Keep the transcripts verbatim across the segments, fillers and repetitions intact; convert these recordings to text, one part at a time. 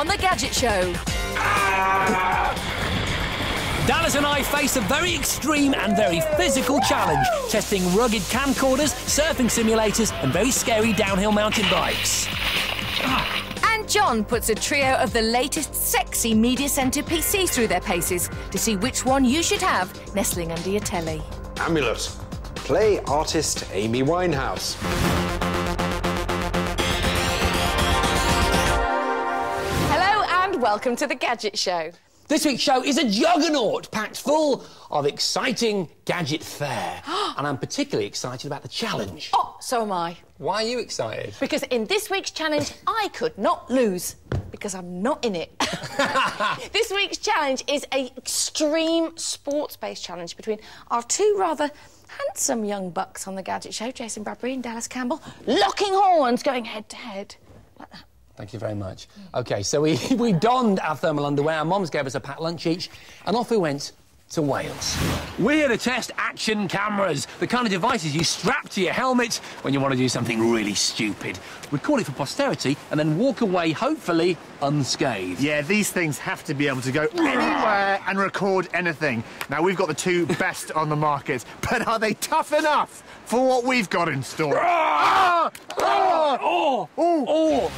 on the Gadget Show. Dallas and I face a very extreme and very physical challenge, testing rugged camcorders, surfing simulators, and very scary downhill mountain bikes. And John puts a trio of the latest sexy Media Centre P Cs through their paces to see which one you should have nestling under your telly. Amulet. Play artist Amy Winehouse. Hello and welcome to The Gadget Show. This week's show is a juggernaut packed full of exciting gadget fare. And I'm particularly excited about the challenge. Oh, so am I. Why are you excited? Because in this week's challenge, I could not lose. Because I'm not in it. This week's challenge is an extreme sports-based challenge between our two rather handsome young bucks on The Gadget Show, Jason Bradbury and Dallas Campbell, locking horns, going head-to-head. Like that. Thank you very much. Mm. OK, so we, we donned our thermal underwear, our mums gave us a packed lunch each, and off we went to Wales. We're to test action cameras, the kind of devices you strap to your helmet when you want to do something really stupid. Record it for posterity and then walk away, hopefully, unscathed. Yeah, these things have to be able to go anywhere and record anything. Now, we've got the two best on the market, but are they tough enough for what we've got in store? ah! Ah! Oh! Oh! Oh!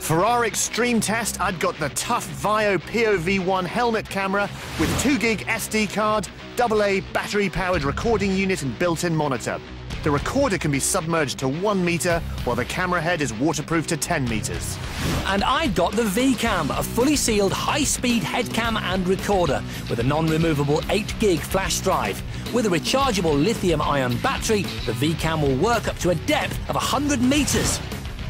For our extreme test, I'd got the tough Vio P O V one helmet camera with two gig S D card, double A battery-powered recording unit and built-in monitor. The recorder can be submerged to one metre, while the camera head is waterproof to ten metres. And I'd got the V-Cam, a fully sealed high-speed head cam and recorder with a non-removable eight gig flash drive. With a rechargeable lithium-ion battery, the V-Cam will work up to a depth of one hundred metres.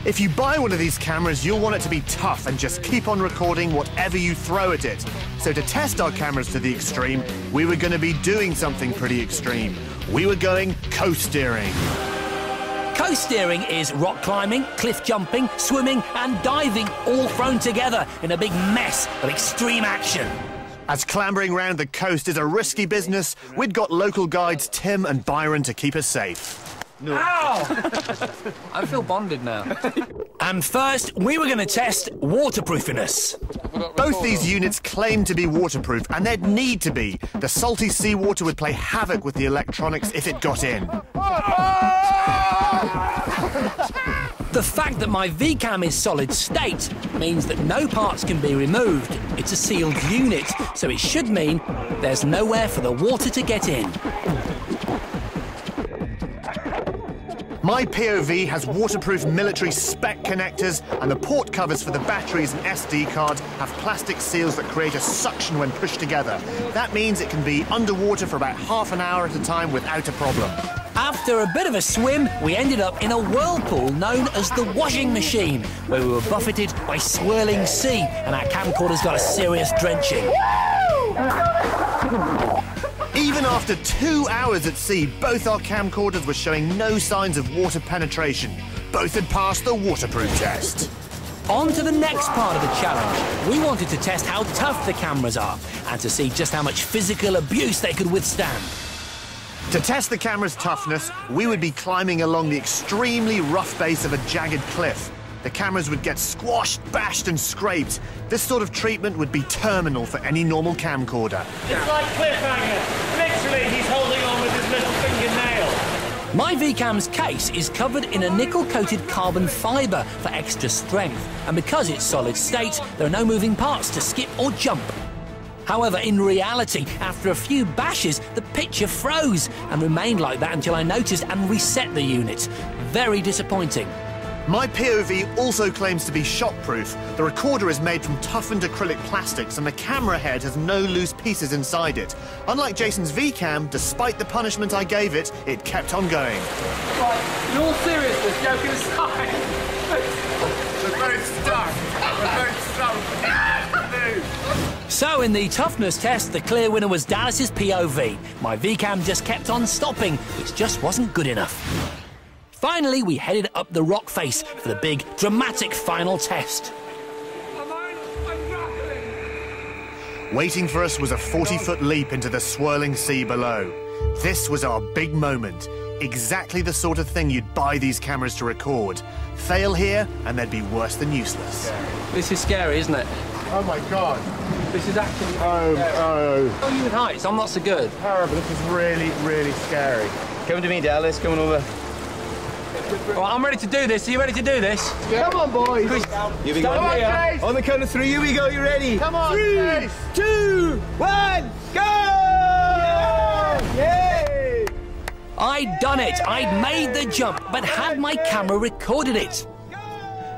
If you buy one of these cameras, you'll want it to be tough and just keep on recording whatever you throw at it. So to test our cameras to the extreme, we were going to be doing something pretty extreme. We were going co-steering. Co-steering is rock climbing, cliff jumping, swimming and diving all thrown together in a big mess of extreme action. As clambering round the coast is a risky business, we'd got local guides Tim and Byron to keep us safe. No. Ow! I feel bonded now. And first, we were going to test waterproofiness. Both these units claim to be waterproof, and they'd need to be. The salty seawater would play havoc with the electronics if it got in. The fact that my V-Cam is solid state means that no parts can be removed. It's a sealed unit, so it should mean there's nowhere for the water to get in. My P O V has waterproof military spec connectors, and the port covers for the batteries and S D card have plastic seals that create a suction when pushed together. That means it can be underwater for about half an hour at a time without a problem. After a bit of a swim, we ended up in a whirlpool known as the washing machine, where we were buffeted by swirling sea, and our camcorders got a serious drenching. Even after two hours at sea, both our camcorders were showing no signs of water penetration. Both had passed the waterproof test. On to the next part of the challenge. We wanted to test how tough the cameras are and to see just how much physical abuse they could withstand. To test the camera's toughness, we would be climbing along the extremely rough base of a jagged cliff. The cameras would get squashed, bashed and scraped. This sort of treatment would be terminal for any normal camcorder. It's like cliffhanger. Literally, he's holding on with his little fingernail. My V-Cam's case is covered in a nickel-coated carbon fibre for extra strength. And because it's solid state, there are no moving parts to skip or jump. However, in reality, after a few bashes, the picture froze and remained like that until I noticed and reset the unit. Very disappointing. My P O V also claims to be shockproof. The recorder is made from toughened acrylic plastics and the camera head has no loose pieces inside it. Unlike Jason's V-Cam, despite the punishment I gave it, it kept on going. Right, in all seriousness, joking aside, we're both stuck. We're both stuck. So in the toughness test, the clear winner was Dallas's P O V. My V-Cam just kept on stopping, which just wasn't good enough. Finally, we headed up the rock face for the big, dramatic final test. Waiting for us was a forty-foot leap into the swirling sea below. This was our big moment. Exactly the sort of thing you'd buy these cameras to record. Fail here, and they'd be worse than useless. This is scary, isn't it? Oh my God. This is actually oh, scary. Oh. I'm human heights, I'm not so good. Terrible, this is really, really scary. Come to me, Dallas, come on over. Well, I'm ready to do this. Are you ready to do this? Come on, boys. Chris, here we go. Come on, Chris. On the count of three, here we go. You ready? Come on, Three, Chris. two, one, go! Yay! I'd done it. I'd made the jump, but had my camera recorded it?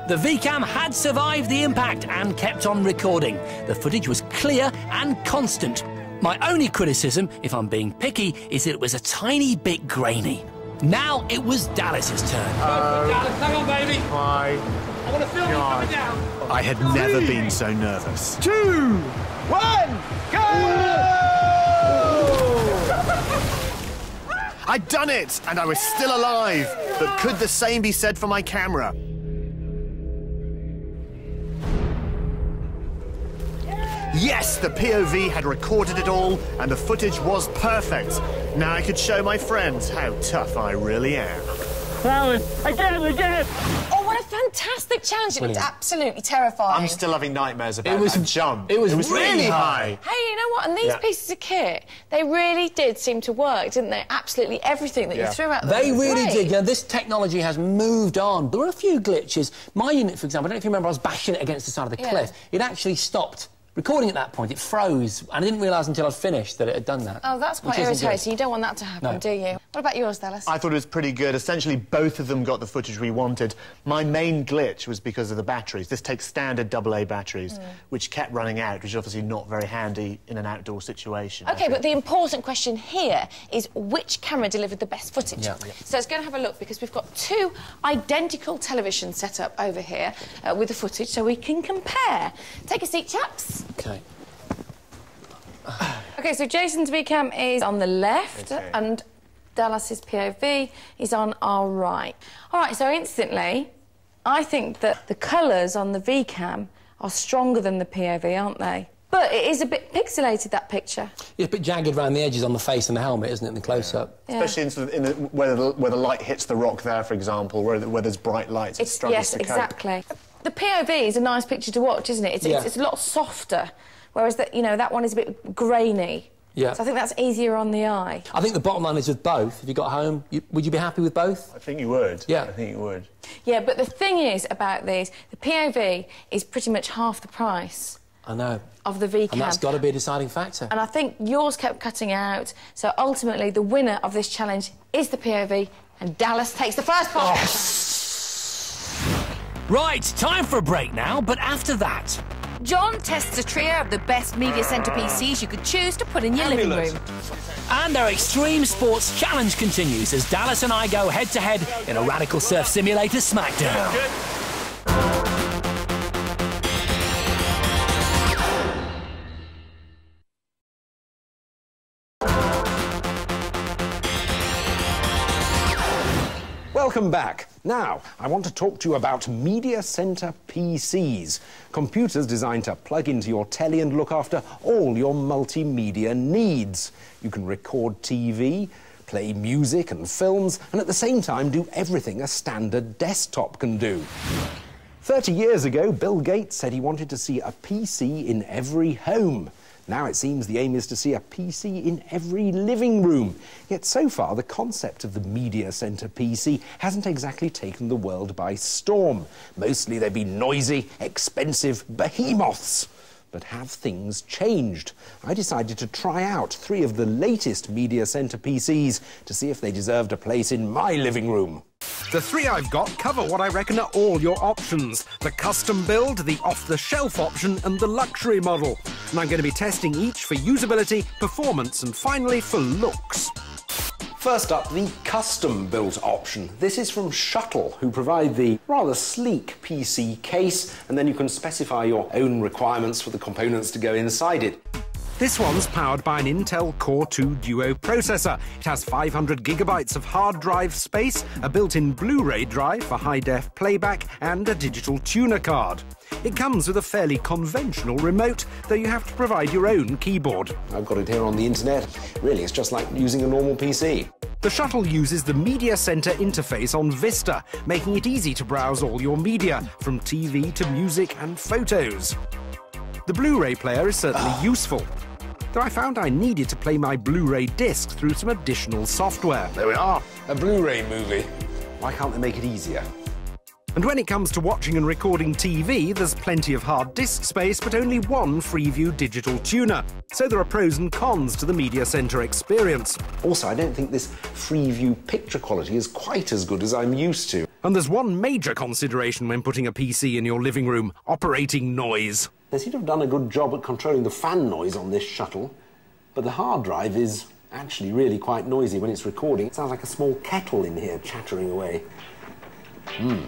The V-Cam had survived the impact and kept on recording. The footage was clear and constant. My only criticism, if I'm being picky, is that it was a tiny bit grainy. Now it was Dallas's turn. Oh, Dallas, hang on, baby. My I want to film you coming down. I had Three, never been so nervous. Two, one, go! I'd done it, and I was still alive. But could the same be said for my camera? Yes, the P O V had recorded it all, and the footage was perfect. Now I could show my friends how tough I really am. Dallas, I did it, I did it! Oh, what a fantastic challenge. It looked absolutely terrifying. I'm still having nightmares about it was, that jump. It was, it was really, really high. high. Hey, you know what? And these yeah. pieces of kit, they really did seem to work, didn't they? Absolutely everything that yeah. you threw at them. They really great. did. Now, this technology has moved on. There were a few glitches. My unit, for example, I don't know if you remember, I was bashing it against the side of the yeah. cliff. It actually stopped recording at that point. It froze, and I didn't realise until I'd finished that it had done that. Oh, that's quite irritating. You don't want that to happen, no. do you? What about yours, Dallas? I thought it was pretty good. Essentially, both of them got the footage we wanted. My main glitch was because of the batteries. This takes standard double A batteries, mm. which kept running out, which is obviously not very handy in an outdoor situation. OK, but the important question here is which camera delivered the best footage? Yeah, yeah. So it's going to have a look, because we've got two identical televisions set up over here uh, with the footage, so we can compare. Take a seat, chaps. Okay. Okay, so Jason's V-Cam is on the left, okay. and Dallas's P O V is on our right. All right, so instantly, I think that the colours on the V-Cam are stronger than the P O V, aren't they? But it is a bit pixelated, that picture. It's a bit jagged round the edges on the face and the helmet, isn't it, in the close-up? Yeah. Yeah. Especially in, sort of, in the, where, the, where the light hits the rock there, for example, where, where there's bright lights, it's, it struggles yes, to cope. Exactly. The P O V is a nice picture to watch, isn't it? It's, yeah. it's, it's a lot softer, whereas that you know that one is a bit grainy. Yeah. So I think that's easier on the eye. I think the bottom line is with both. If you got home, you, would you be happy with both? I think you would. Yeah. I think you would. Yeah, but the thing is about these, the P O V is pretty much half the price. I know. Of the V-Cam. And that's got to be a deciding factor. And I think yours kept cutting out. So ultimately, the winner of this challenge is the P O V, and Dallas takes the first part. Oh. Right, time for a break now, but after that... John tests a trio of the best Media Centre P Cs you could choose to put in your Amulet. living room. And our Extreme Sports Challenge continues as Dallas and I go head-to-head -head in a Radical Surf Simulator Smackdown. Welcome back. Now, I want to talk to you about Media Center P Cs, computers designed to plug into your telly and look after all your multimedia needs. You can record T V, play music and films, and at the same time do everything a standard desktop can do. thirty years ago, Bill Gates said he wanted to see a P C in every home. Now it seems the aim is to see a P C in every living room. Yet so far the concept of the Media Center P C hasn't exactly taken the world by storm. Mostly they've been noisy, expensive behemoths. But have things changed? I decided to try out three of the latest Media Center P Cs to see if they deserved a place in my living room. The three I've got cover what I reckon are all your options. The custom build, the off-the-shelf option and the luxury model. And I'm going to be testing each for usability, performance and finally for looks. First up, the custom-built option. This is from Shuttle, who provide the rather sleek P C case, and then you can specify your own requirements for the components to go inside it. This one's powered by an Intel Core two Duo processor. It has five hundred gigabytes of hard drive space, a built-in Blu-ray drive for high-def playback, and a digital tuner card. It comes with a fairly conventional remote, though you have to provide your own keyboard. I've got it here on the internet. Really, it's just like using a normal P C. The Shuttle uses the Media Center interface on Vista, making it easy to browse all your media, from T V to music and photos. The Blu-ray player is certainly useful, though I found I needed to play my Blu-ray disc through some additional software. There we are, a Blu-ray movie. Why can't they make it easier? And when it comes to watching and recording T V, there's plenty of hard disk space, but only one Freeview digital tuner. So there are pros and cons to the Media Center experience. Also, I don't think this Freeview picture quality is quite as good as I'm used to. And there's one major consideration when putting a P C in your living room: operating noise. They seem to have done a good job at controlling the fan noise on this Shuttle, but the hard drive is actually really quite noisy when it's recording. It sounds like a small kettle in here chattering away. Hmm.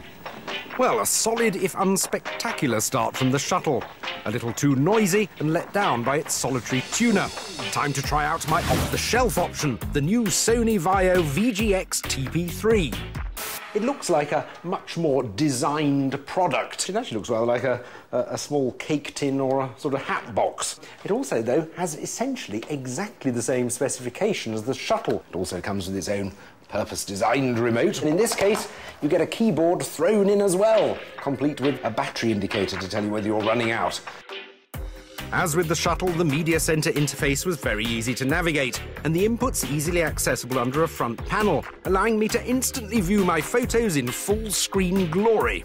Well, a solid if unspectacular start from the Shuttle. A little too noisy and let down by its solitary tuner. Time to try out my off-the-shelf option, the new Sony VAIO V G X T P three. It looks like a much more designed product. It actually looks rather like a, a, a small cake tin or a sort of hat box. It also, though, has essentially exactly the same specification as the Shuttle. It also comes with its own purpose-designed remote, and in this case you get a keyboard thrown in as well, complete with a battery indicator to tell you whether you're running out. As with the Shuttle, the Media Center interface was very easy to navigate, and the inputs easily accessible under a front panel, allowing me to instantly view my photos in full-screen glory.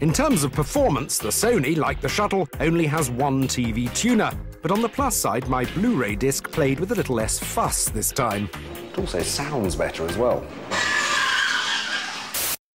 In terms of performance, the Sony, like the Shuttle, only has one T V tuner, but on the plus side, my Blu-ray disc played with a little less fuss this time. It also sounds better as well.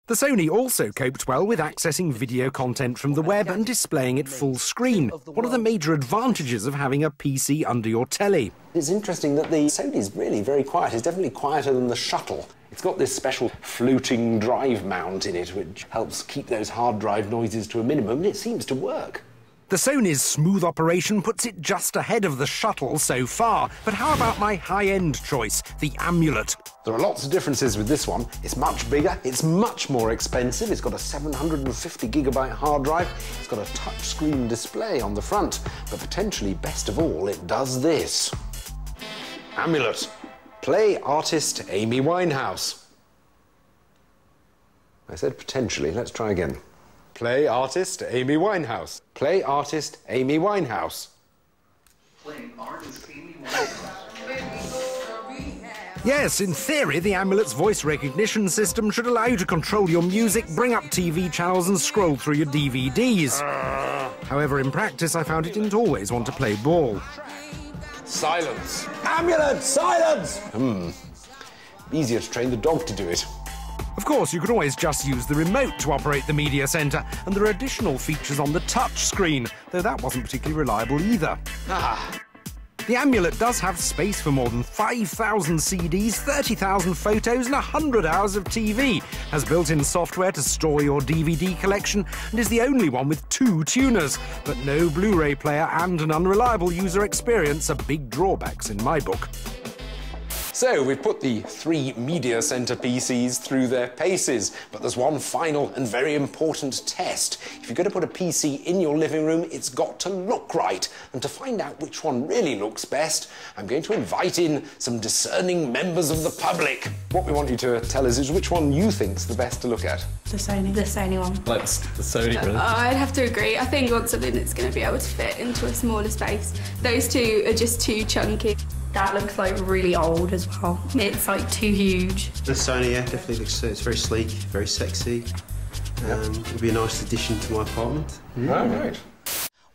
The Sony also coped well with accessing video content from the web and displaying it full screen, one of the major advantages of having a P C under your telly. It's interesting that the Sony's really very quiet. It's definitely quieter than the Shuttle. It's got this special floating drive mount in it, which helps keep those hard drive noises to a minimum, and it seems to work. The Sony's smooth operation puts it just ahead of the Shuttle so far, but how about my high-end choice, the Amulet? There are lots of differences with this one. It's much bigger, it's much more expensive, it's got a seven hundred fifty gigabyte hard drive, it's got a touchscreen display on the front, but potentially best of all, it does this. Amulet. Play artist Amy Winehouse. I said potentially, let's try again. Play artist Amy Winehouse. Play artist Amy Winehouse. Play artist Amy Winehouse. Yes, in theory, the Amulet's voice recognition system should allow you to control your music, bring up T V channels and scroll through your D V Ds. Uh, However, in practice, I found it didn't always want to play ball. Silence. Amulet, silence! Hmm. Easier to train the dog to do it. Of course, you can always just use the remote to operate the Media Center, and there are additional features on the touch screen, though that wasn't particularly reliable either. Ah. The Amulet does have space for more than five thousand C Ds, thirty thousand photos and one hundred hours of T V, has built-in software to store your D V D collection, and is the only one with two tuners, but no Blu-ray player and an unreliable user experience are big drawbacks in my book. So, we've put the three Media Center P Cs through their paces, but there's one final and very important test. If you're going to put a P C in your living room, it's got to look right. And to find out which one really looks best, I'm going to invite in some discerning members of the public. What we want you to tell us is which one you think's the best to look at. The Sony. The Sony one. Let's, the Sony one. Uh, I'd have to agree. I think I want something that's going to be able to fit into a smaller space. Those two are just too chunky. That looks like really old as well. It's like too huge. The Sony, yeah, definitely looks, it's very sleek, very sexy. Um, it'll be a nice addition to my apartment. Mm. Oh, right.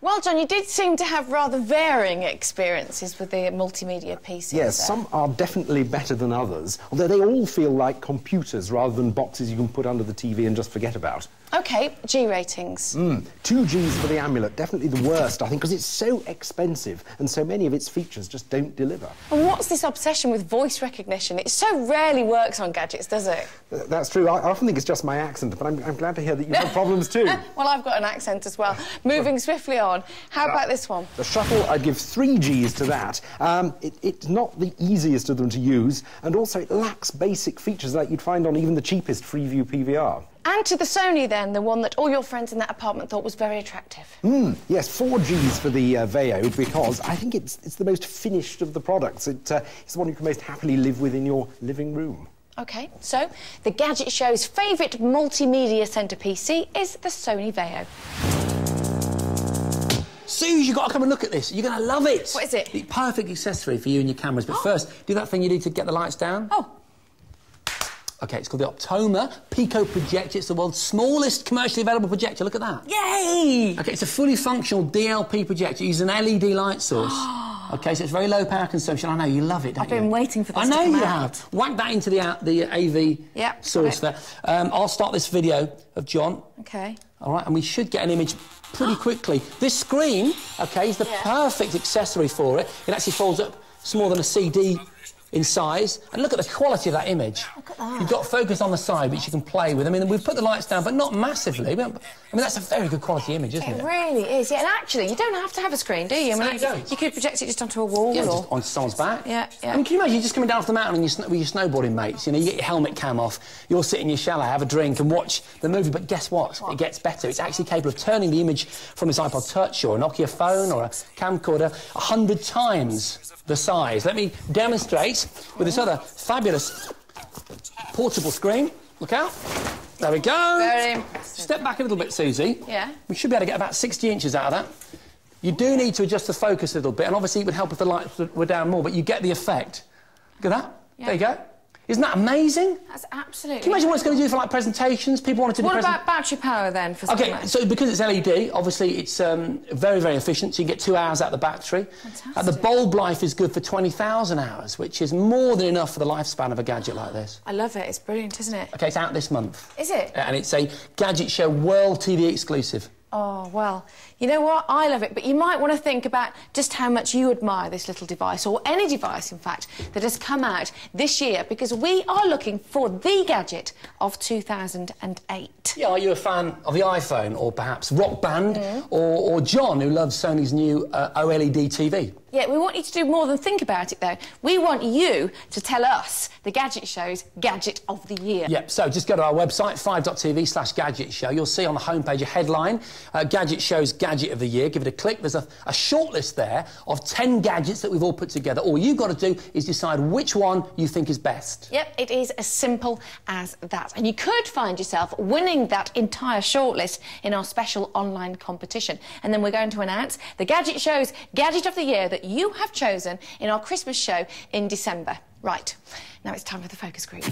Well, John, you did seem to have rather varying experiences with the multimedia P Cs. Yes, there. Some are definitely better than others, although they all feel like computers rather than boxes you can put under the T V and just forget about. OK, G ratings. Mm, two Gs for the Amulet, definitely the worst, I think, because it's so expensive and so many of its features just don't deliver. And what's this obsession with voice recognition? It so rarely works on gadgets, does it? Th that's true. I, I often think it's just my accent, but I'm, I'm glad to hear that you have problems too. Well, I've got an accent as well. Moving swiftly on. How about this one? The Shuttle, I'd give three Gs to that. Um, it, it's not the easiest of them to use, and also it lacks basic features that you'd find on even the cheapest Freeview P V R. And to the Sony then, the one that all your friends in that apartment thought was very attractive. Mm, yes, four Gs for the uh, VAIO, because I think it's, it's the most finished of the products. It, uh, it's the one you can most happily live with in your living room. OK, so the Gadget Show's favourite multimedia centre P C is the Sony VAIO. Suze, you've got to come and look at this. You're going to love it. What is it? The perfect accessory for you and your cameras. But first, do that thing you do to get the lights down. Oh. OK, it's called the Optoma Pico Projector. It's the world's smallest commercially available projector. Look at that. Yay! OK, it's a fully functional D L P projector. It uses an L E D light source. OK, so it's very low power consumption. I know, you love it, don't you? I've been waiting for this to come out. I know you have. Whack that into the, uh, the A V yep, source there. Um, I'll start this video of John. OK. All right, and we should get an image pretty quickly. This screen, OK, is the yeah. perfect accessory for it. It actually folds up. It's more than a C D in size, and look at the quality of that image. Look at that. You've got focus on the side, which you can play with. I mean, we've put the lights down, but not massively. I mean, that's a very good quality image, isn't it? It really is, yeah. And actually, you don't have to have a screen, do you? I mean, no, you don't. You could project it just onto a wall, yeah, or... on someone's back. Yeah, yeah. I mean, can you imagine you're just coming down off the mountain and you're with your snowboarding mates, you know, you get your helmet cam off, you all sit in your chalet, have a drink and watch the movie, but guess what? What? It gets better. It's actually capable of turning the image from this iPod touch or a Nokia phone or a camcorder a hundred times the size. Let me demonstrate with this other fabulous portable screen. Look out. There we go. Very impressive. Step back a little bit, Susie. Yeah. We should be able to get about sixty inches out of that. You do need to adjust the focus a little bit, and obviously it would help if the lights were down more, but you get the effect. Look at that. Yeah. There you go. Isn't that amazing? That's absolutely... Can you imagine what it's going to do for, like, presentations? People wanted to do... What about battery power, then, for something like that? OK, so because it's L E D, obviously it's um, very, very efficient, so you get two hours out of the battery. Fantastic. And the bulb life is good for twenty thousand hours, which is more than enough for the lifespan of a gadget like this. I love it. It's brilliant, isn't it? OK, it's out this month. Is it? And it's a Gadget Show World T V exclusive. Oh, well, you know what? I love it, but you might want to think about just how much you admire this little device, or any device, in fact, that has come out this year, because we are looking for the gadget of two thousand eight. Yeah, are you a fan of the iPhone, or perhaps Rock Band, mm. or, or John, who loves Sony's new uh, OLED T V? Yeah, we want you to do more than think about it, though. We want you to tell us the Gadget Show's Gadget of the Year. Yep, so just go to our website, five dot T V slash Gadget Show. You'll see on the homepage a headline, uh, Gadget Show's Gadget of the Year. Give it a click. There's a, a shortlist there of ten gadgets that we've all put together. All you've got to do is decide which one you think is best. Yep, it is as simple as that. And you could find yourself winning that entire shortlist in our special online competition. And then we're going to announce the Gadget Show's Gadget of the Year that you have chosen in our Christmas show in December. Right, now it's time for the focus group.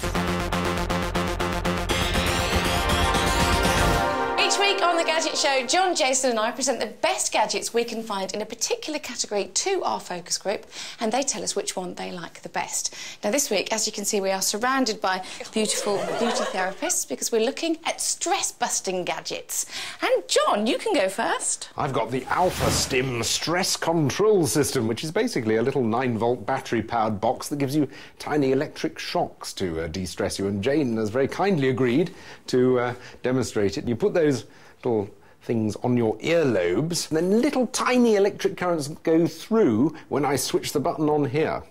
Each week on The Gadget Show, John, Jason and I present the best gadgets we can find in a particular category to our focus group, and they tell us which one they like the best. Now, this week, as you can see, we are surrounded by beautiful beauty therapists because we're looking at stress-busting gadgets. And, John, you can go first. I've got the Alpha Stim Stress Control System, which is basically a little nine volt battery-powered box that gives you tiny electric shocks to uh, de-stress you, and Jane has very kindly agreed to uh, demonstrate it. You put those little things on your earlobes, and then little tiny electric currents go through when I switch the button on here.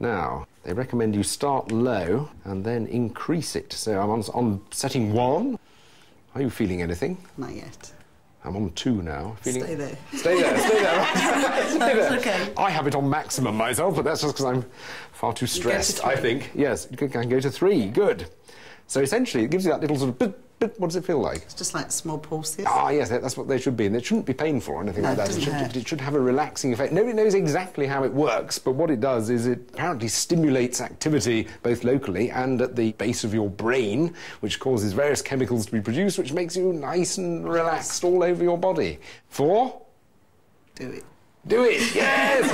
Now, they recommend you start low and then increase it. So I'm on, on setting one. Are you feeling anything? Not yet. I'm on two now. Feeling... Stay there. Stay there, stay there. Stay there. It's okay. I have it on maximum myself, but that's just because I'm far too stressed, I think. Yes, I can go to three. Good. So essentially, it gives you that little sort of... But what does it feel like? It's just like small pulses. Ah, yes, that's what they should be. And it shouldn't be painful or anything no, like that. It, it, should, it should have a relaxing effect. Nobody knows exactly how it works, but what it does is it apparently stimulates activity both locally and at the base of your brain, which causes various chemicals to be produced, which makes you nice and relaxed all over your body. Four? Do it. Do it, yes!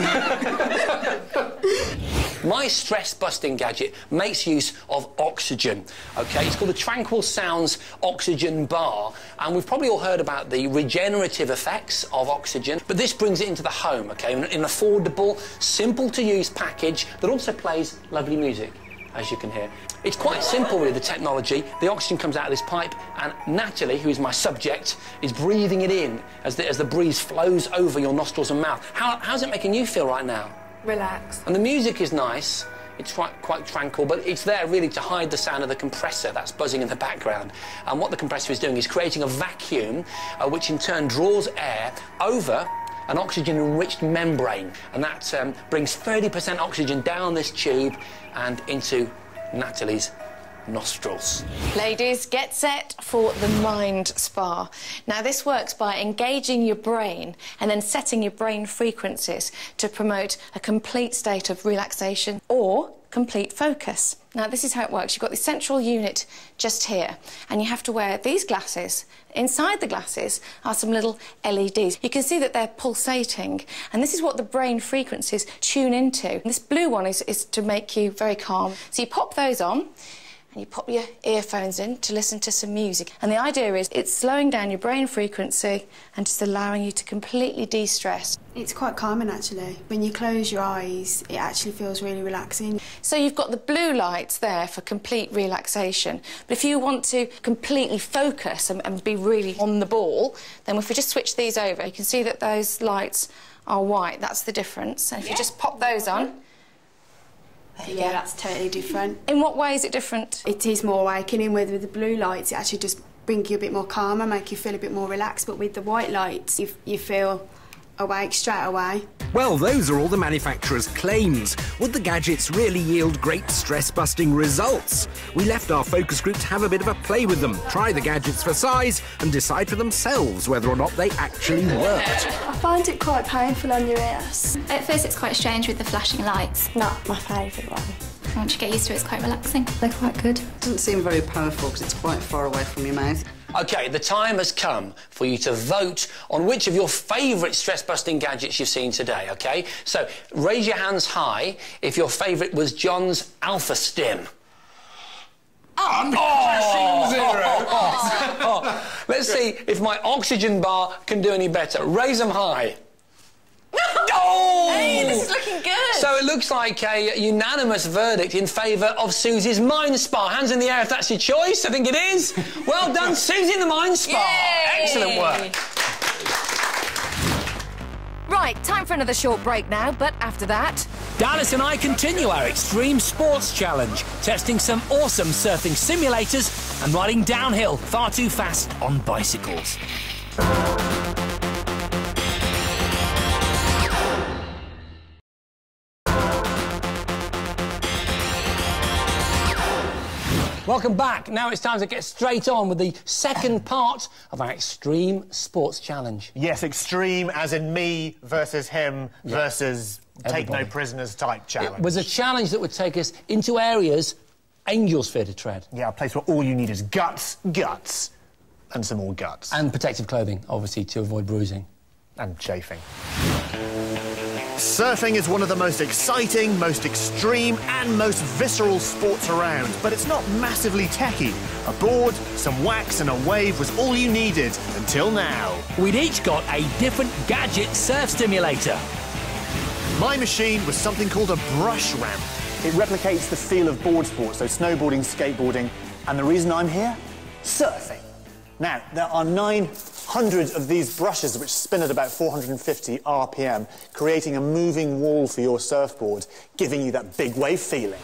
My stress-busting gadget makes use of oxygen, OK? It's called the Tranquil Sounds Oxygen Bar, and we've probably all heard about the regenerative effects of oxygen, but this brings it into the home, OK, in an affordable, simple-to-use package that also plays lovely music, as you can hear. It's quite simple, really, the technology. The oxygen comes out of this pipe, and Natalie, who is my subject, is breathing it in as the, as the breeze flows over your nostrils and mouth. How, how's it making you feel right now? Relaxed. And the music is nice, It's quite, quite tranquil, but it's there really to hide the sound of the compressor that's buzzing in the background. And what the compressor is doing is creating a vacuum, uh, which in turn draws air over an oxygen-enriched membrane. And that um, brings thirty percent oxygen down this tube and into Natalie's nostrils. Ladies, get set for the Mind Spa. Now, this works by engaging your brain and then setting your brain frequencies to promote a complete state of relaxation or complete focus. Now, this is how it works. You've got the central unit just here, and you have to wear these glasses. Inside the glasses are some little L E Ds. You can see that they're pulsating, and this is what the brain frequencies tune into. And this blue one is, is to make you very calm. So you pop those on, and you pop your earphones in to listen to some music. And the idea is it's slowing down your brain frequency and just allowing you to completely de-stress. It's quite calming, actually. When you close your eyes, it actually feels really relaxing. So you've got the blue lights there for complete relaxation. But if you want to completely focus and, and be really on the ball, then if we just switch these over, you can see that those lights are white. That's the difference. And if yeah. you just pop those on, there you yeah, go. That's totally different. In what way is it different? It is more awakening. With, with the blue lights, it actually just brings you a bit more calm and make you feel a bit more relaxed. But with the white lights, you, you feel awake straight away. Well, those are all the manufacturer's claims. Would the gadgets really yield great stress-busting results? We left our focus group to have a bit of a play with them, try the gadgets for size, and decide for themselves whether or not they actually worked. I find it quite painful on your ears. At first, it's quite strange with the flashing lights. Not my favourite one. Once you get used to it, it's quite relaxing. They're quite good. It doesn't seem very powerful because it's quite far away from your mouth. OK, the time has come for you to vote on which of your favourite stress-busting gadgets you've seen today, OK? So, raise your hands high if your favourite was John's Alpha Stim. I'm oh, zero. Oh, oh, oh, oh. Let's see if my oxygen bar can do any better. Raise them high. Oh! Hey, this is looking good. So it looks like a unanimous verdict in favour of Susie's Mind Spa. Hands in the air if that's your choice. I think it is. Well done, Susie, the Mind Spa. Yay! Excellent work. Right, time for another short break now, but after that... Dallas and I continue our extreme sports challenge, testing some awesome surfing simulators and riding downhill far too fast on bicycles. Welcome back. Now it's time to get straight on with the second part of our extreme sports challenge. Yes, extreme as in me versus him yeah. versus Everybody. Take no prisoners type challenge. It was a challenge that would take us into areas angels fear to tread. Yeah, a place where all you need is guts, guts, and some more guts. And protective clothing, obviously, to avoid bruising. And chafing. Surfing is one of the most exciting, most extreme and most visceral sports around, but it's not massively techie. A board, some wax and a wave was all you needed until now. We'd each got a different gadget surf simulator. My machine was something called a brush ramp. It replicates the feel of board sports, so snowboarding, skateboarding, and the reason I'm here? Surfing. Now, there are nine hundred of these brushes which spin at about four hundred fifty R P M, creating a moving wall for your surfboard, giving you that big wave feeling.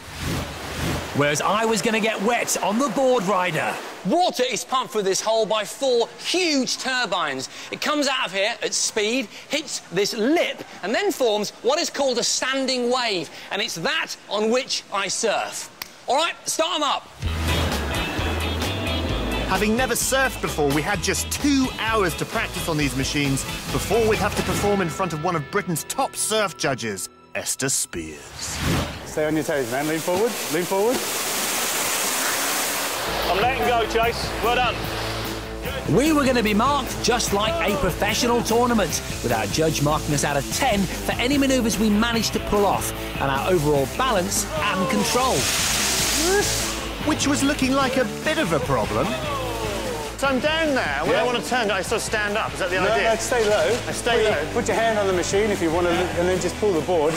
Whereas I was going to get wet on the board rider. Water is pumped through this hole by four huge turbines. It comes out of here at speed, hits this lip, and then forms what is called a standing wave, and it's that on which I surf. All right, start them up. Having never surfed before, we had just two hours to practice on these machines before we'd have to perform in front of one of Britain's top surf judges, Esther Spears. Stay on your toes, man. Lean forward. Lean forward. I'm letting go, Chase. Well done. Good. We were going to be marked just like a professional tournament, with our judge marking us out of ten for any manoeuvres we managed to pull off and our overall balance and control. Which was looking like a bit of a problem. So I'm down there. When yeah. I want to turn, I sort of stand up. Is that the no, idea? No, stay low. I stay put low. You, put your hand on the machine if you want to, and then just pull the board.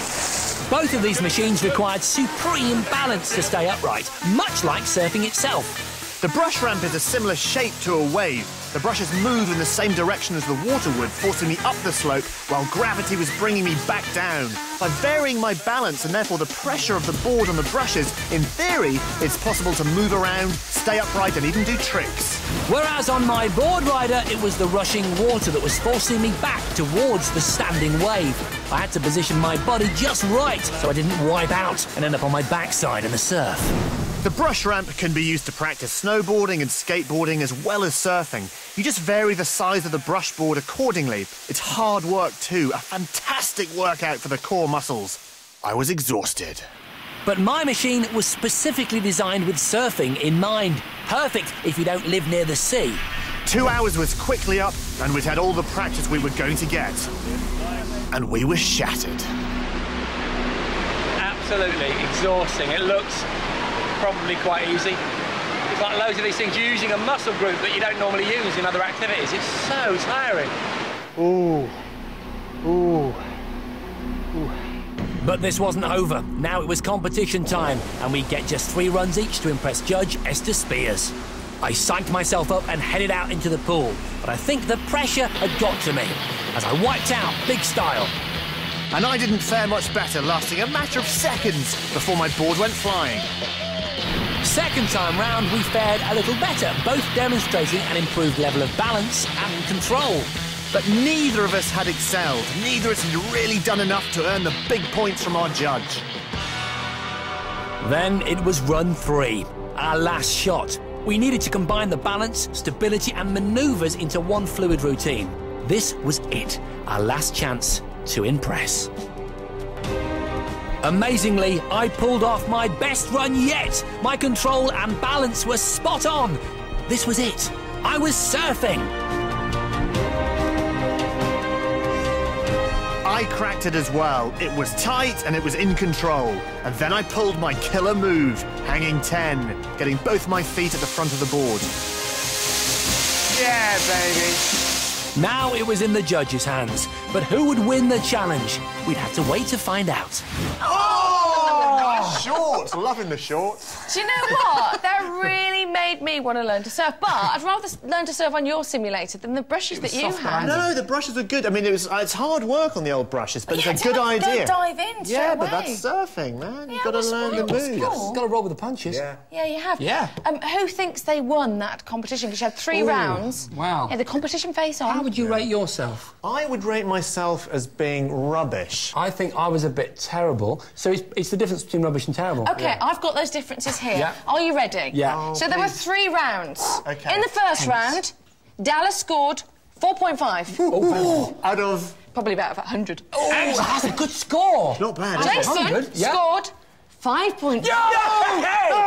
Both of these machines required supreme balance to stay upright, much like surfing itself. The brush ramp is a similar shape to a wave, The brushes moved in the same direction as the water would, forcing me up the slope while gravity was bringing me back down. By varying my balance and therefore the pressure of the board on the brushes, in theory, it's possible to move around, stay upright and even do tricks. Whereas on my board rider, it was the rushing water that was forcing me back towards the standing wave. I had to position my body just right so I didn't wipe out and end up on my backside in the surf. The brush ramp can be used to practice snowboarding and skateboarding as well as surfing. You just vary the size of the brush board accordingly. It's hard work too, a fantastic workout for the core muscles. I was exhausted. But my machine was specifically designed with surfing in mind. Perfect if you don't live near the sea. Two hours was quickly up and we'd had all the practice we were going to get. And we were shattered. Absolutely exhausting. It looks probably quite easy. It's like loads of these things, you're using a muscle group that you don't normally use in other activities. It's so tiring. Ooh. Ooh. Ooh. But this wasn't over. Now it was competition time, and we get just three runs each to impress Judge Esther Spears. I psyched myself up and headed out into the pool, but I think the pressure had got to me, as I wiped out big style. And I didn't fare much better, lasting a matter of seconds before my board went flying. Second time round, we fared a little better, both demonstrating an improved level of balance and control. But neither of us had excelled. Neither of us had really done enough to earn the big points from our judge. Then it was run three, our last shot. We needed to combine the balance, stability and manoeuvres into one fluid routine. This was it, our last chance to impress. Amazingly, I pulled off my best run yet. My control and balance were spot on. This was it. I was surfing. I cracked it as well. It was tight and it was in control. And then I pulled my killer move, hanging ten, getting both my feet at the front of the board. Yeah, baby. Now it was in the judges' hands, but who would win the challenge? We'd have to wait to find out. Oh! Shorts! Loving the shorts. Do you know what? That really made me want to learn to surf, but I'd rather learn to surf on your simulator than the brushes that you had. No, the brushes were good. I mean, it was, it's hard work on the old brushes, but, but it's a good idea. Don't dive in straight Yeah, away. But that's surfing, man. Yeah, You've got to learn the moves. You've got to roll with the punches. Yeah, yeah you have. Yeah. Um, who thinks they won that competition? Because you had three Ooh, rounds. Wow. Yeah, the competition face on. How would you yeah. rate yourself? I would rate myself as being rubbish. I think I was a bit terrible. So it's, it's the difference between rubbish and terrible. OK, yeah. I've got those differences here. Yeah. Are you ready? Yeah. Oh, so there please. were three rounds. Okay. In the first Thanks. round, Dallas scored four point five. Oh, out of? Probably about one hundred. Oh, that's a good score. Not bad. Jason yeah. scored five point five.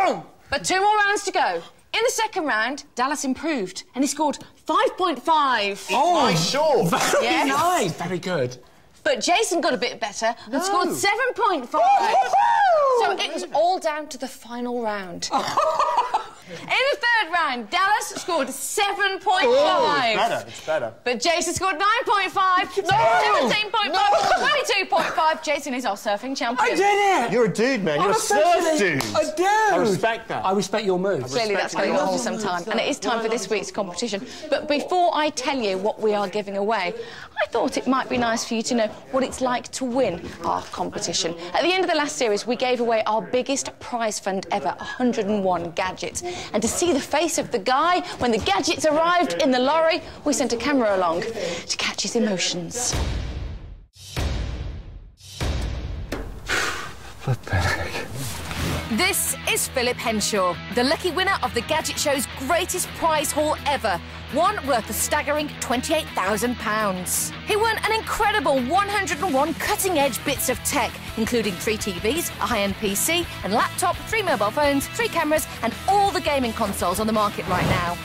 No! But two more rounds to go. In the second round, Dallas improved and he scored five point five. Oh, my short. Very yes. nice. Very good. But Jason got a bit better and no. scored seven point five. So it was all down to the final round. In the third round, Dallas scored seven point five. Oh, it's better, it's better. But Jason scored nine point five, no! seventeen point five, no! twenty-two point five. Jason is our surfing champion. I did it! You're a dude, man. I'm You're a surf dude. A dude. I respect that. I respect your moves. Clearly, that's going on for some time. And it is time for this week's competition. But before I tell you what we are giving away, I thought it might be nice for you to know what it's like to win our competition. At the end of the last series, we gave away our biggest prize fund ever, one hundred and one gadgets. And to see the face of the guy when the gadgets arrived in the lorry, we sent a camera along to catch his emotions. This is Philip Henshaw, the lucky winner of the Gadget Show's greatest prize haul ever, one worth a staggering twenty-eight thousand pounds. He won an incredible one hundred and one cutting-edge bits of tech, including three T Vs, a high-end P C, a laptop, three mobile phones, three cameras, and all the gaming consoles on the market right now.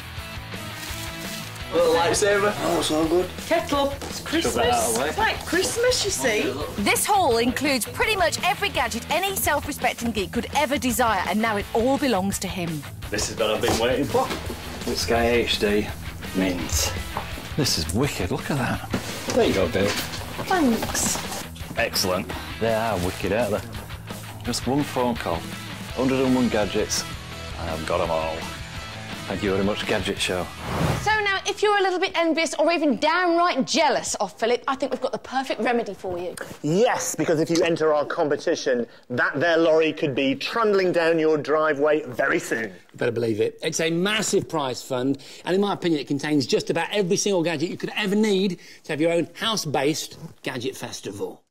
Little lightsaber. Oh, it's all good. Kettle. It's Christmas. It's like Christmas, you see. This haul includes pretty much every gadget any self-respecting geek could ever desire, and now it all belongs to him. This is what I've been waiting for. What Sky H D means. This is wicked. Look at that. There you go, Bill. Thanks. Excellent. They are wicked, aren't they? Just one phone call, one hundred and one gadgets, and I've got them all. Thank you very much, Gadget Show. So So now, if you're a little bit envious or even downright jealous of Philip, I think we've got the perfect remedy for you. Yes, because if you enter our competition, that there lorry could be trundling down your driveway very soon. Better believe it. It's a massive prize fund, and in my opinion, it contains just about every single gadget you could ever need to have your own house-based gadget festival.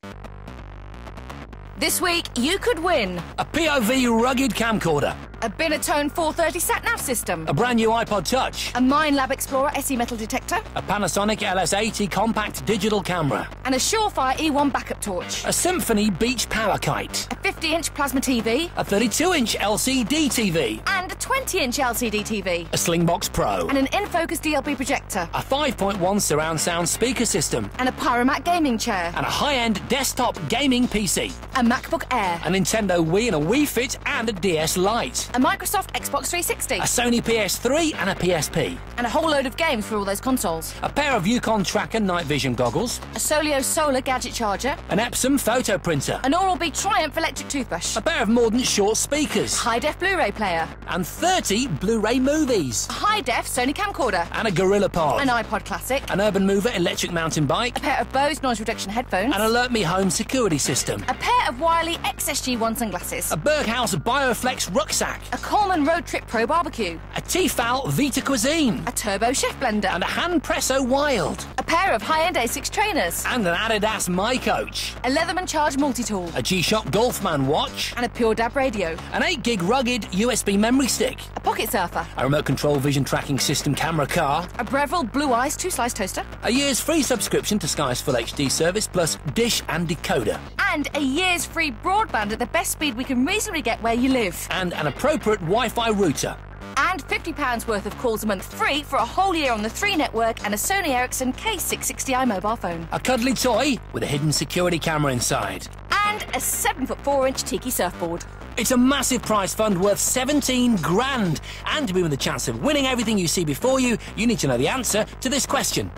This week, you could win a P O V rugged camcorder, a Binatone four thirty SatNav system, a brand new iPod touch, a Minelab Explorer S E metal detector, a Panasonic L S eighty compact digital camera, and a Surefire E one backup torch, a Symphony Beach Power Kite, a fifty inch plasma T V, a thirty-two inch L C D T V, and a twenty inch L C D T V, a Slingbox Pro, and an InFocus D L P projector, a five point one surround sound speaker system, and a Paramat Gaming Chair, and a high-end desktop gaming P C, a MacBook Air, a Nintendo Wii and a Wii Fit, and a D S Lite, a Microsoft Xbox three sixty, a Sony P S three and a P S P, and a whole load of games for all those consoles, a pair of Yukon Tracker night vision goggles, a Solio solar gadget charger, an Epson photo printer, an Oral-B Triumph electric toothbrush, a pair of Mordant short speakers, a high-def Blu-ray player, and thirty Blu-ray movies, a high-def Sony camcorder, and a GorillaPod, an iPod Classic, an Urban Mover electric mountain bike, a pair of Bose noise reduction headphones, an Alert Me Home security system, a pair of Wiley X S G one sunglasses, a Berghaus Bioflex rucksack, a Coleman Road Trip Pro Barbecue, a Tefal Vita Cuisine, a Turbo Chef Blender, and a Hand Presso Wild, a pair of high-end ASICS trainers, and an Adidas My Coach, a Leatherman Charge multi-tool, a G-Shock Golfman watch, and a Pure Dab radio, an eight gig rugged U S B memory stick, a pocket surfer, a remote control vision tracking system camera car, a Breville Blue Eyes two-slice toaster, a year's free subscription to Sky's Full H D service plus dish and decoder, and a year's free broadband at the best speed we can reasonably get where you live, and an appropriate Wi-Fi router, and fifty pounds worth of calls a month free for a whole year on the three network, and a Sony Ericsson K six sixty i mobile phone, a cuddly toy with a hidden security camera inside, and a seven foot four inch tiki surfboard. It's a massive prize fund worth seventeen grand, and to be with the chance of winning everything you see before you, you need to know the answer to this question.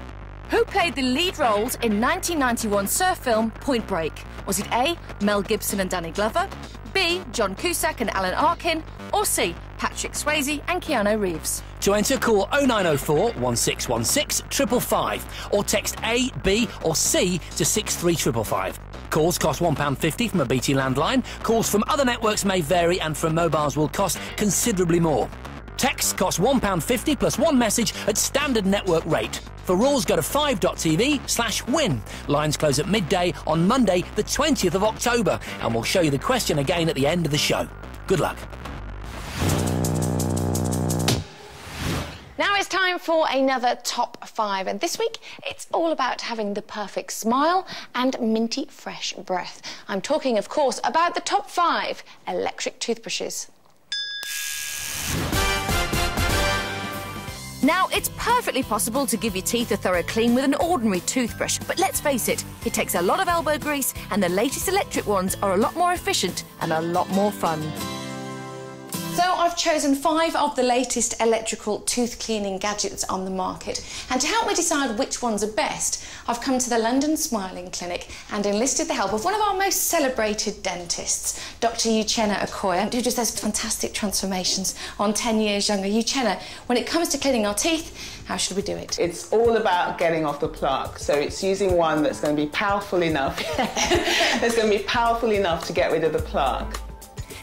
Who played the lead roles in nineteen ninety-one surf film Point Break? Was it A, Mel Gibson and Danny Glover, B, John Cusack and Alan Arkin, or C, Patrick Swayze and Keanu Reeves? To enter, call oh nine oh four, one six one six, five five five or text A, B or C to six three five five five. Calls cost one pound fifty from a B T landline. Calls from other networks may vary, and from mobiles will cost considerably more. Texts cost one pound fifty plus one message at standard network rate. For rules, go to five dot t v slash win. Lines close at midday on Monday, the twentieth of October, and we'll show you the question again at the end of the show. Good luck. Now it's time for another top five, and this week it's all about having the perfect smile and minty fresh breath. I'm talking, of course, about the top five electric toothbrushes. Now, it's perfectly possible to give your teeth a thorough clean with an ordinary toothbrush, but let's face it, it takes a lot of elbow grease, and the latest electric ones are a lot more efficient and a lot more fun. So I've chosen five of the latest electrical tooth cleaning gadgets on the market, and to help me decide which ones are best, I've come to the London Smiling Clinic and enlisted the help of one of our most celebrated dentists, Doctor Uchenna Okoye, who just does fantastic transformations on ten years younger. Uchenna, when it comes to cleaning our teeth, how should we do it? It's all about getting off the plaque, so it's using one that's going to be powerful enough that's going to be powerful enough to get rid of the plaque.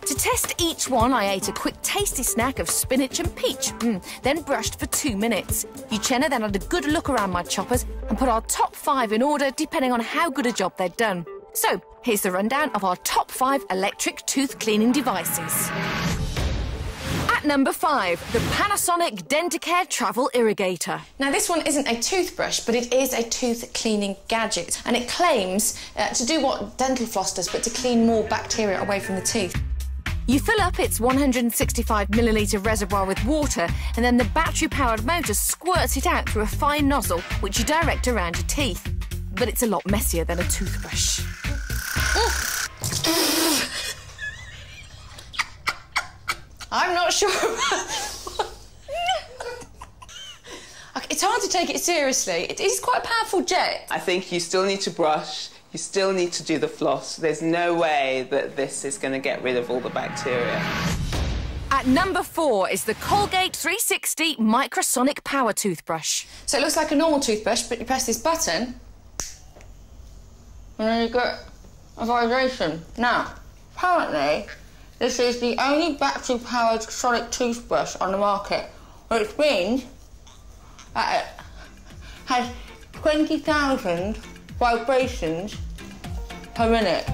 To test each one, I ate a quick tasty snack of spinach and peach, mm, then brushed for two minutes. Uchenna then had a good look around my choppers and put our top five in order depending on how good a job they'd done. So, here's the rundown of our top five electric tooth cleaning devices. At number five, the Panasonic Denticare Travel Irrigator. Now, this one isn't a toothbrush, but it is a tooth cleaning gadget, and it claims uh, to do what dental floss does, but to clean more bacteria away from the teeth. You fill up its one hundred sixty-five millilitre reservoir with water, and then the battery-powered motor squirts it out through a fine nozzle, which you direct around your teeth. But it's a lot messier than a toothbrush. I'm not sure about... It's hard to take it seriously. It is quite a powerful jet. I think you still need to brush. You still need to do the floss. There's no way that this is going to get rid of all the bacteria. At number four is the Colgate three sixty Microsonic Power Toothbrush. So it looks like a normal toothbrush, but you press this button and then you get a vibration. Now, apparently, this is the only battery-powered sonic toothbrush on the market, which means that it has twenty thousand vibrations per minute.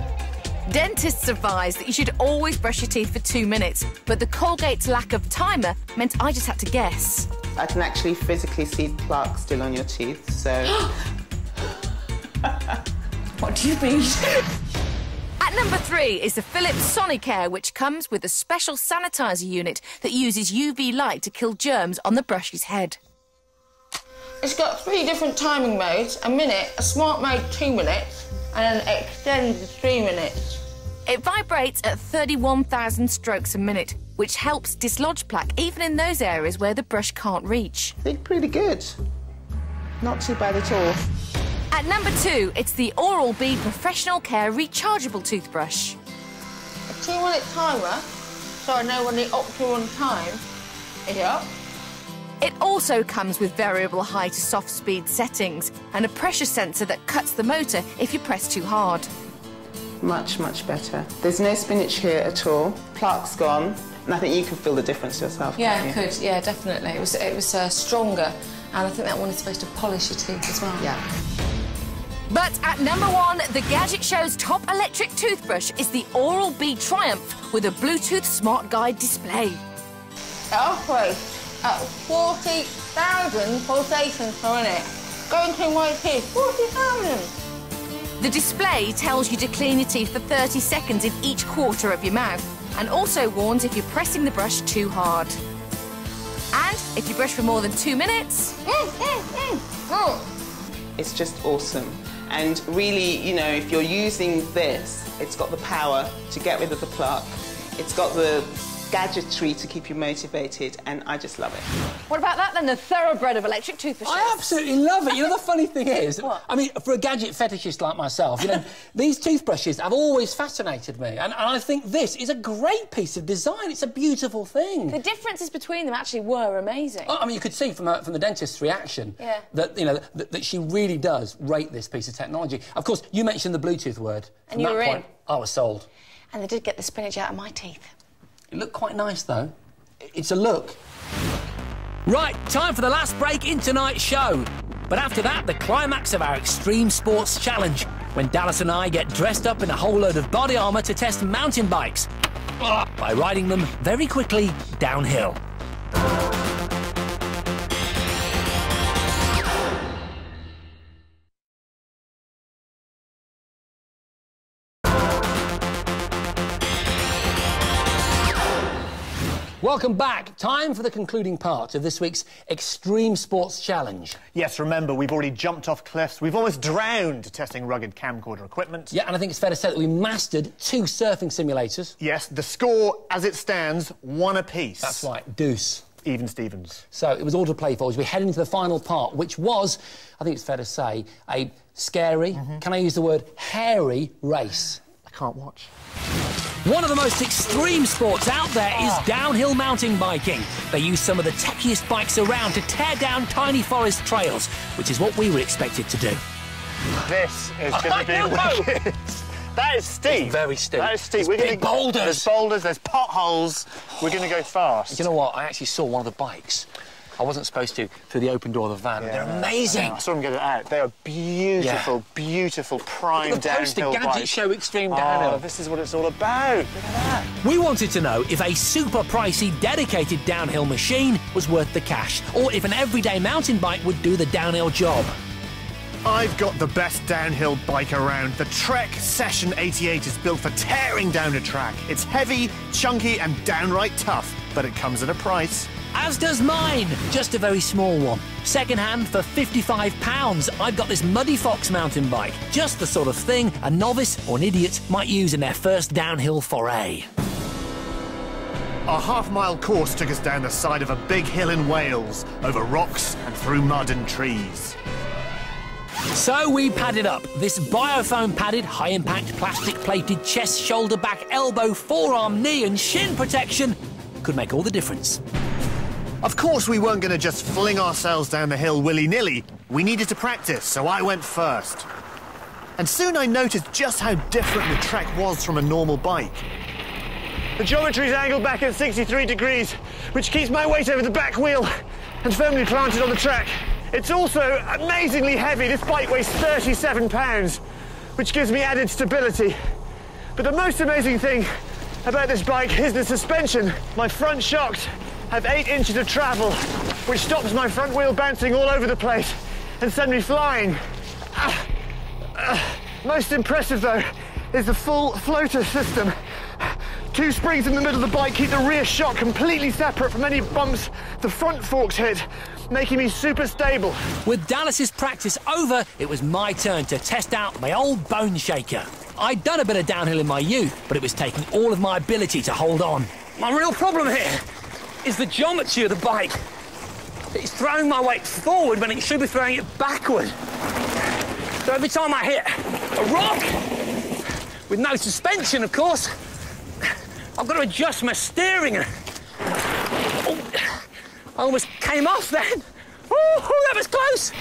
Dentists advise that you should always brush your teeth for two minutes, but the Colgate's lack of timer meant I just had to guess. I can actually physically see plaque still on your teeth, so... What do you mean? At number three is the Philips Sonicare, which comes with a special sanitiser unit that uses U V light to kill germs on the brush's head. It's got three different timing modes, a minute, a smart mode two minutes, and an extended three minutes. It vibrates at thirty-one thousand strokes a minute, which helps dislodge plaque even in those areas where the brush can't reach. I think pretty good. Not too bad at all. At number two, it's the Oral-B Professional Care Rechargeable Toothbrush. A two-minute timer, so I know when the optimal time is up. It also comes with variable high to soft speed settings and a pressure sensor that cuts the motor if you press too hard. Much, much better. There's no spinach here at all. Plaque's gone, and I think you can feel the difference yourself. Yeah, I could. Yeah, definitely. It was it was uh, stronger, and I think that one is supposed to polish your teeth as well. Yeah. But at number one, the Gadget Show's top electric toothbrush is the Oral-B Triumph with a Bluetooth smart guide display. Halfway. At forty thousand pulsations per minute. Going through my teeth, forty thousand! The display tells you to clean your teeth for thirty seconds in each quarter of your mouth and also warns if you're pressing the brush too hard. And if you brush for more than two minutes... Mm, mm, mm. Oh. It's just awesome. And really, you know, if you're using this, it's got the power to get rid of the plaque. It's got the... gadgetry to keep you motivated, and I just love it. What about that then, the thoroughbred of electric toothbrushes? I absolutely love it. You know, the funny thing is, what? I mean, for a gadget fetishist like myself, you know, these toothbrushes have always fascinated me, and, and I think this is a great piece of design. It's a beautiful thing. The differences between them actually were amazing. Oh, I mean, you could see from her, from the dentist's reaction, yeah, that you know that, that she really does rate this piece of technology. Of course, you mentioned the Bluetooth word, and from you that were point, in. I was sold. And they did get the spinach out of my teeth. It looked quite nice, though. It's a look. Right, time for the last break in tonight's show. But after that, the climax of our Extreme Sports Challenge, when Dallas and I get dressed up in a whole load of body armour to test mountain bikes by riding them very quickly downhill. Welcome back. Time for the concluding part of this week's Extreme Sports Challenge. Yes, remember, we've already jumped off cliffs. We've almost drowned testing rugged camcorder equipment. Yeah, and I think it's fair to say that we mastered two surfing simulators. Yes, the score, as it stands, one apiece. That's right, deuce. Even Stevens. So it was all to play for as we head into the final part, which was, I think it's fair to say, a scary, mm-hmm. can I use the word, hairy race. I can't watch. One of the most extreme sports out there is downhill mountain biking. They use some of the techiest bikes around to tear down tiny forest trails, which is what we were expected to do. This is going to be wicked. That is steep. It's very steep. That is steep. We're gonna... boulders. There's boulders, there's potholes. We're going to go fast. You know what? I actually saw one of the bikes. I wasn't supposed to, through the open door of the van. Yeah, they're amazing. I, I saw them get it out. They are beautiful, yeah. beautiful prime downhill bikes. Gadget Show Extreme Downhill. Oh, this is what it's all about. Look at that. We wanted to know if a super pricey, dedicated downhill machine was worth the cash, or if an everyday mountain bike would do the downhill job. I've got the best downhill bike around. The Trek Session eighty-eight is built for tearing down a track. It's heavy, chunky, and downright tough, but it comes at a price. As does mine, just a very small one. Second-hand for fifty-five pounds, I've got this Muddy Fox mountain bike. Just the sort of thing a novice or an idiot might use in their first downhill foray. Our half-mile course took us down the side of a big hill in Wales, over rocks and through mud and trees. So we padded up. This biofoam padded, high-impact, plastic-plated chest, shoulder, back, elbow, forearm, knee and shin protection could make all the difference. Of course we weren't going to just fling ourselves down the hill willy-nilly. We needed to practice, so I went first. And soon I noticed just how different the track was from a normal bike. The geometry's angled back at sixty-three degrees, which keeps my weight over the back wheel and firmly planted on the track. It's also amazingly heavy. This bike weighs thirty-seven pounds, which gives me added stability. But the most amazing thing about this bike is the suspension. My front shocks have eight inches of travel, which stops my front wheel bouncing all over the place and sends me flying. Ah, ah. Most impressive, though, is the full floater system. Two springs in the middle of the bike keep the rear shock completely separate from any bumps the front forks hit, making me super stable. With Dallas's practice over, it was my turn to test out my old bone shaker. I'd done a bit of downhill in my youth, but it was taking all of my ability to hold on. My real problem here is the geometry of the bike. It's throwing my weight forward when it should be throwing it backward. So every time I hit a rock, with no suspension, of course, I've got to adjust my steering. Oh, I almost came off then. Oh, that was close.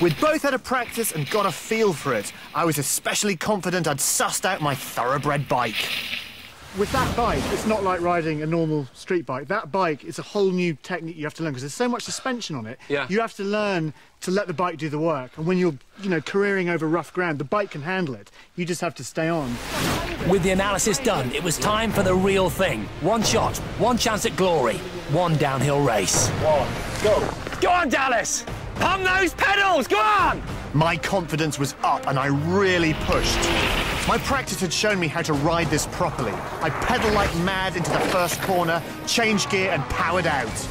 We'd both had a practice and got a feel for it. I was especially confident I'd sussed out my thoroughbred bike. With that bike, it's not like riding a normal street bike. That bike is a whole new technique you have to learn because there's so much suspension on it. Yeah. You have to learn to let the bike do the work. And when you're, you know, careering over rough ground, the bike can handle it. You just have to stay on. With the analysis done, it was time for the real thing. One shot, one chance at glory, one downhill race. One, go. Go on, Dallas! Pump those pedals, go on! My confidence was up and I really pushed. My practice had shown me how to ride this properly. I pedaled like mad into the first corner, changed gear and powered out.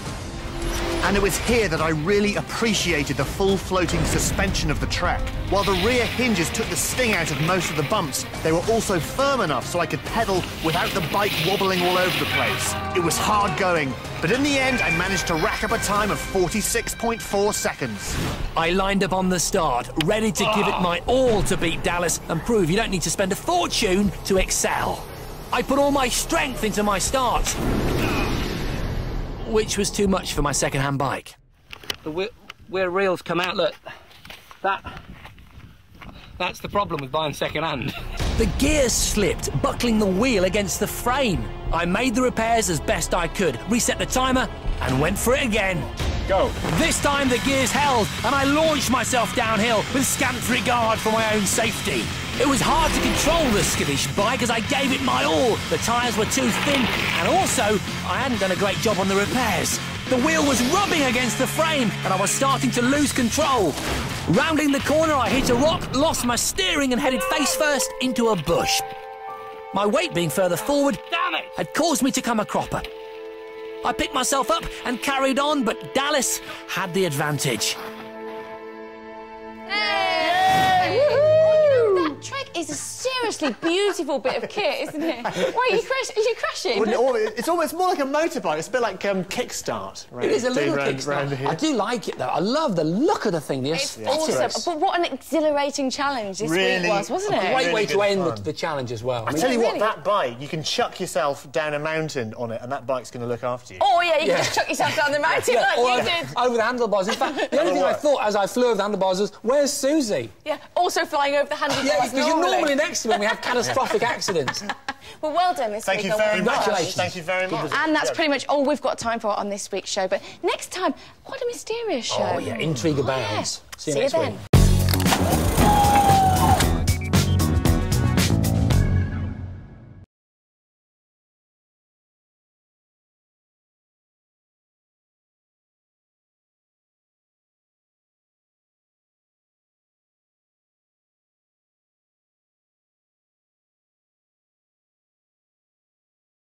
And it was here that I really appreciated the full floating suspension of the track. While the rear hinges took the sting out of most of the bumps, they were also firm enough so I could pedal without the bike wobbling all over the place. It was hard going, but in the end I managed to rack up a time of forty-six point four seconds. I lined up on the start, ready to oh. give it my all to beat Dallas and prove you don't need to spend a fortune to excel. I put all my strength into my starts, which was too much for my second-hand bike. The wheel, wheel reels come out, look, that, that's the problem with buying second-hand. The gears slipped, buckling the wheel against the frame. I made the repairs as best I could, reset the timer, and went for it again. Go. This time the gears held, and I launched myself downhill with scant regard for my own safety. It was hard to control the skittish bike as I gave it my all. The tyres were too thin, and also, I hadn't done a great job on the repairs. The wheel was rubbing against the frame, and I was starting to lose control. Rounding the corner, I hit a rock, lost my steering, and headed face first into a bush. My weight being further forward Damn it. had caused me to come a cropper. I picked myself up and carried on, but Dallas had the advantage. It's a seriously beautiful bit of kit, isn't it? Wait, you crash, are you crashing? Well, it's almost more like a motorbike. It's a bit like um, Kickstart. Right? It is a little round, Kickstart. Round I do like it, though. I love the look of the thing. The it's awesome. But what an exhilarating challenge this really, week was, wasn't it? A great really way to end the, the challenge as well. I, I mean, tell you really? what, that bike, you can chuck yourself down a mountain on it and that bike's going to look after you. Oh, yeah, you can yeah. just chuck yourself down the mountain yeah, like you over, did. Over the handlebars. In fact, the only thing I thought as I flew over the handlebars was, where's Susie? Yeah, also flying over the handlebars. Yeah, normally next to when we have catastrophic accidents. Well, well done this Thank week. You very Congratulations. Much. Thank you very much. And that's pretty much all we've got time for on this week's show. But next time, what a mysterious show. Oh, yeah, intrigue abounds. Oh, yeah. See you See next you then. week.